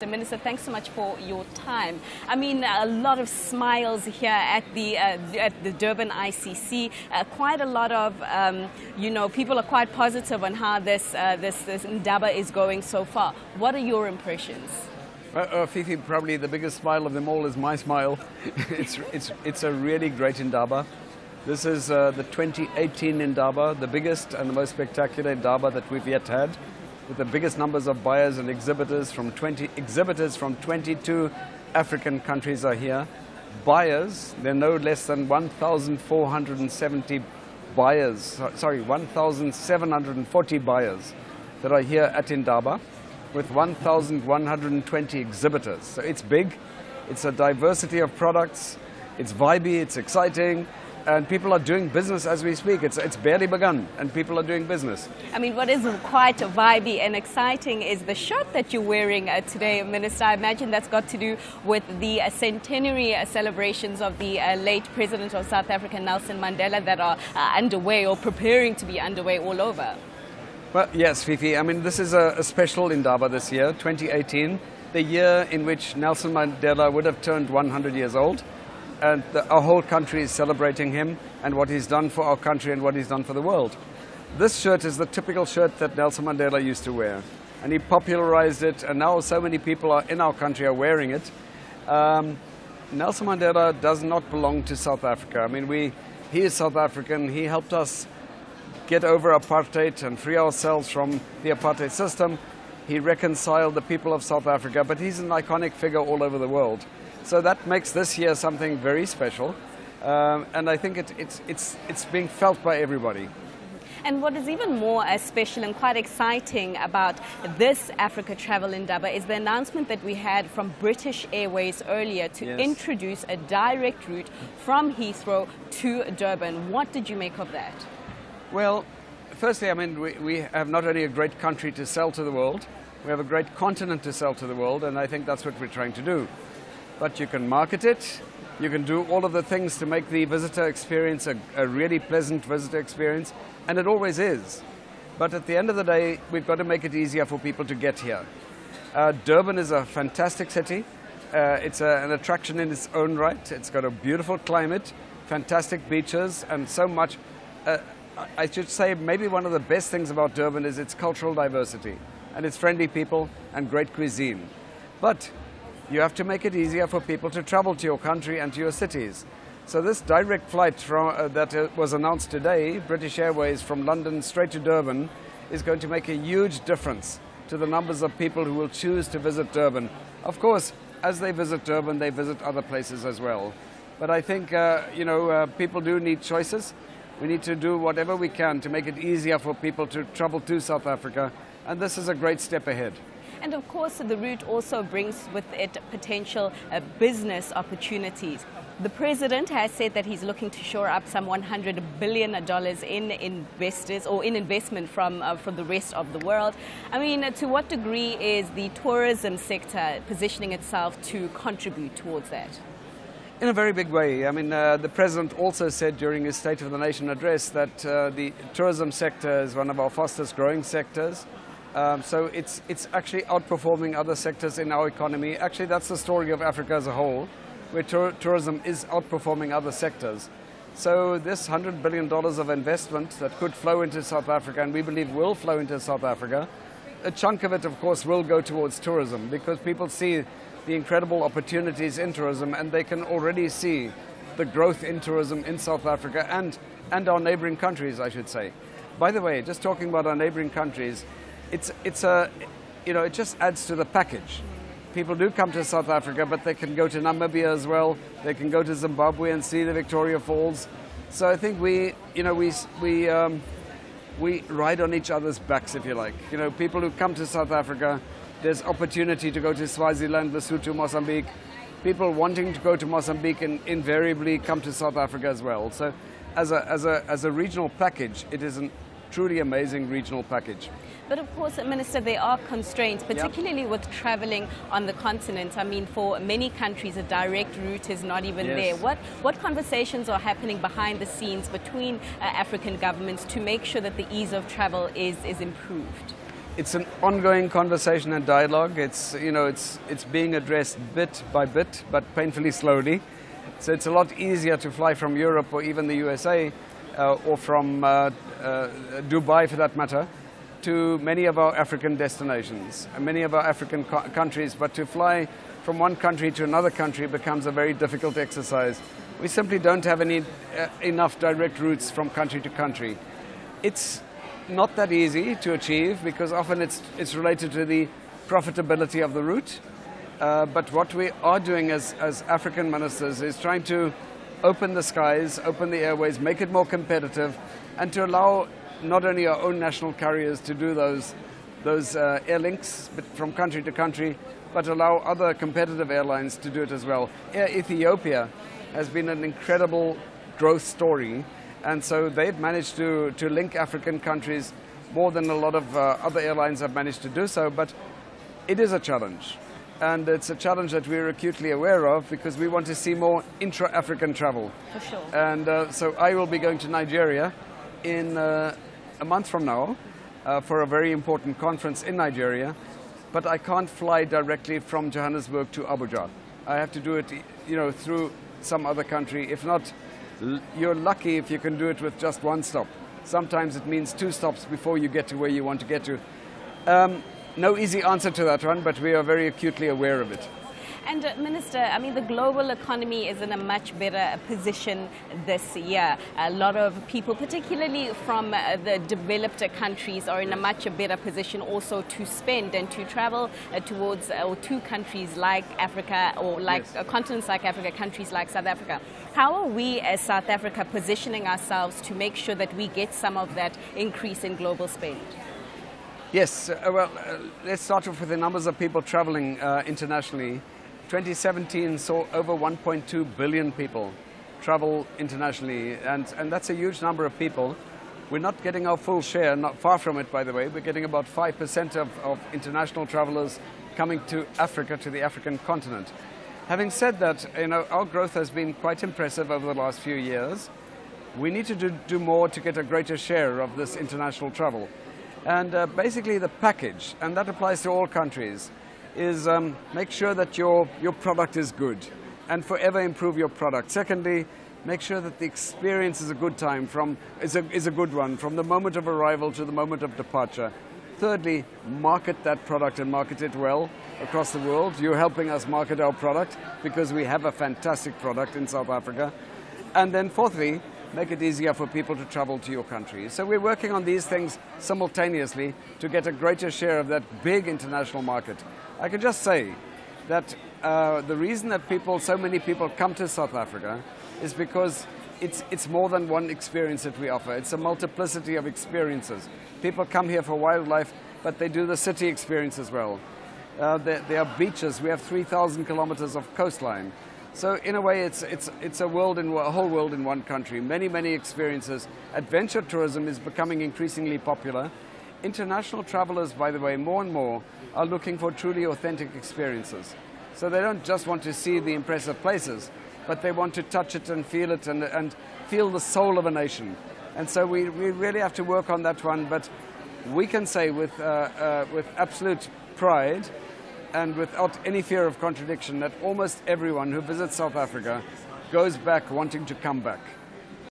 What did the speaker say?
The Minister, thanks so much for your time. I mean, a lot of smiles here at the Durban ICC. Quite a lot of, people are quite positive on how this Indaba is going so far. What are your impressions? Fifi, probably the biggest smile of them all is my smile. It's a really great Indaba. This is the 2018 Indaba, the biggest and the most spectacular Indaba that we've yet had, with the biggest numbers of buyers and exhibitors from 22 African countries are here. Buyers, there are no less than 1,740 buyers that are here at Indaba, with 1,120 exhibitors. So it's big, it's a diversity of products, it's vibey, it's exciting, and people are doing business as we speak. It's barely begun, and people are doing business. I mean, what is quite vibey and exciting is the shirt that you're wearing today, Minister. I imagine that's got to do with the centenary celebrations of the late President of South Africa, Nelson Mandela, that are underway or preparing to be underway all over. Well, yes, Fifi. I mean, this is a special Indaba this year, 2018, the year in which Nelson Mandela would have turned 100 years old. And our whole country is celebrating him and what he's done for our country and what he's done for the world. This shirt is the typical shirt that Nelson Mandela used to wear, and he popularized it, and now so many people in our country are wearing it. Nelson Mandela does not belong to South Africa. I mean, he is South African. He helped us get over apartheid and free ourselves from the apartheid system. He reconciled the people of South Africa, but he's an iconic figure all over the world. So that makes this year something very special, and I think it's being felt by everybody. And what is even more special and quite exciting about this Africa Travel Indaba is the announcement that we had from British Airways earlier to introduce a direct route from Heathrow to Durban. What did you make of that? Well, firstly, I mean, we have not only a great country to sell to the world, we have a great continent to sell to the world, and I think that's what we're trying to do. But you can market it, you can do all of the things to make the visitor experience a really pleasant visitor experience, and it always is. But at the end of the day, we've got to make it easier for people to get here. Durban is a fantastic city. It's an attraction in its own right. It's got a beautiful climate, fantastic beaches, and so much. I should say maybe one of the best things about Durban is its cultural diversity, and its friendly people and great cuisine. But you have to make it easier for people to travel to your country and to your cities. So this direct flight that was announced today, British Airways from London straight to Durban, is going to make a huge difference to the numbers of people who will choose to visit Durban. Of course, as they visit Durban, they visit other places as well. But I think, people do need choices. We need to do whatever we can to make it easier for people to travel to South Africa. And this is a great step ahead. And of course, the route also brings with it potential business opportunities. The President has said that he's looking to shore up some $100 billion in investors or in investment from the rest of the world. I mean, to what degree is the tourism sector positioning itself to contribute towards that? In a very big way. I mean, the President also said during his State of the Nation address that the tourism sector is one of our fastest growing sectors. So it's actually outperforming other sectors in our economy. Actually, that's the story of Africa as a whole, where tourism is outperforming other sectors. So this $100 billion of investment that could flow into South Africa, and we believe will flow into South Africa, a chunk of it, of course, will go towards tourism, because people see the incredible opportunities in tourism, and they can already see the growth in tourism in South Africa and our neighboring countries, I should say. By the way, just talking about our neighboring countries, it just adds to the package. People do come to South Africa, but they can go to Namibia as well. They can go to Zimbabwe and see the Victoria Falls. So I think we ride on each other's backs, if you like. You know, people who come to South Africa, there's opportunity to go to Swaziland, Lesotho, Mozambique. People wanting to go to Mozambique invariably come to South Africa as well. So as a regional package, it is an truly amazing regional package. But of course, Minister, there are constraints, particularly with travelling on the continent. I mean, for many countries, a direct route is not even there. What conversations are happening behind the scenes between African governments to make sure that the ease of travel is improved? It's an ongoing conversation and dialogue. It's being addressed bit by bit, but painfully slowly. So it's a lot easier to fly from Europe or even the USA or from Dubai, for that matter, to many of our African destinations, many of our African countries. But to fly from one country to another country becomes a very difficult exercise. We simply don't have enough direct routes from country to country. It's not that easy to achieve because often it's related to the profitability of the route. But what we are doing as African ministers is trying to open the skies, open the airways, make it more competitive, and to allow not only our own national carriers to do those air links from country to country, but allow other competitive airlines to do it as well. Air Ethiopia has been an incredible growth story, and so they've managed to link African countries more than a lot of other airlines have managed to do so, but it is a challenge. And it's a challenge that we're acutely aware of because we want to see more intra-African travel. For sure. And so I will be going to Nigeria in a month from now for a very important conference in Nigeria, but I can't fly directly from Johannesburg to Abuja. I have to do it, through some other country. If not, you're lucky if you can do it with just one stop. Sometimes it means two stops before you get to where you want to get to. No easy answer to that one, but we are very acutely aware of it. And Minister, I mean, the global economy is in a much better position this year. A lot of people, particularly from the developed countries, are in a much better position also to spend and to travel towards or to countries like Africa or like yes. Continents like Africa, countries like South Africa. How are we as South Africa positioning ourselves to make sure that we get some of that increase in global spend? Yes, let's start off with the numbers of people traveling internationally. 2017 saw over 1.2 billion people travel internationally, and that's a huge number of people. We're not getting our full share, not far from it, by the way. We're getting about 5% of international travelers coming to Africa, to the African continent. Having said that, our growth has been quite impressive over the last few years. We need to do more to get a greater share of this international travel. And basically the package, and that applies to all countries, is make sure that your product is good and forever improve your product. Secondly, make sure that the experience is a good time is a good one from the moment of arrival to the moment of departure. Thirdly, market that product and market it well across the world. You're helping us market our product because we have a fantastic product in South Africa. And then fourthly, make it easier for people to travel to your country. So we're working on these things simultaneously to get a greater share of that big international market. I can just say that the reason that so many people come to South Africa is because it's more than one experience that we offer. It's a multiplicity of experiences. People come here for wildlife, but they do the city experience as well. There are beaches. We have 3,000 kilometers of coastline. So in a way, it's a whole world in one country. Many, many experiences. Adventure tourism is becoming increasingly popular. International travelers, by the way, more and more are looking for truly authentic experiences. So they don't just want to see the impressive places, but they want to touch it and feel it and feel the soul of a nation. And so we really have to work on that one. But we can say with absolute pride and without any fear of contradiction that almost everyone who visits South Africa goes back wanting to come back.